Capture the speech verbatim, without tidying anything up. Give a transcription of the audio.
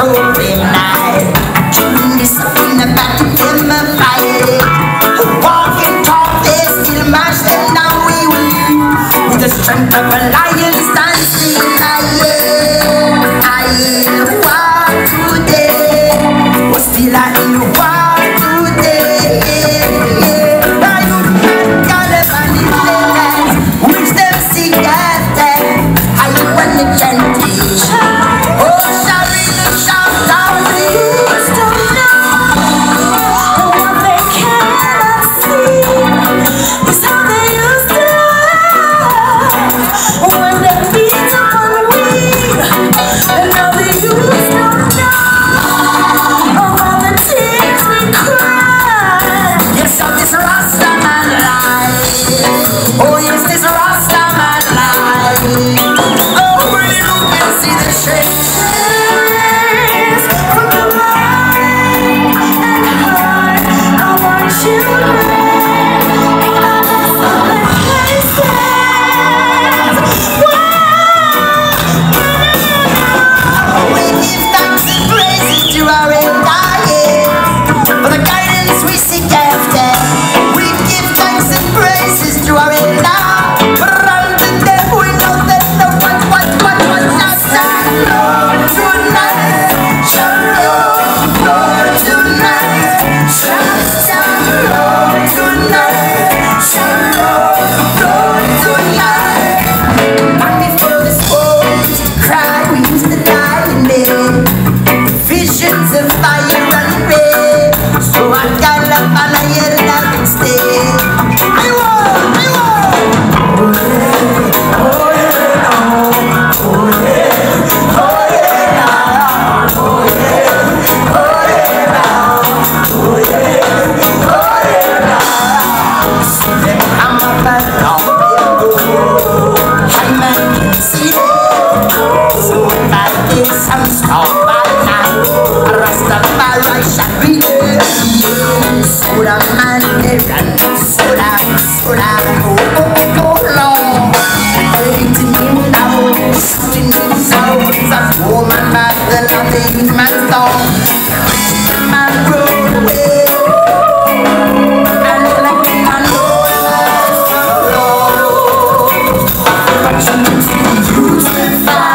trophy night. Give me something about to get my fight. Walk and talk, there's still much that now we win. With the strength of a lion dancing, I am, I am war today. We're still in the war today. I am Taliban in the land, which them seek at them. I am one of the you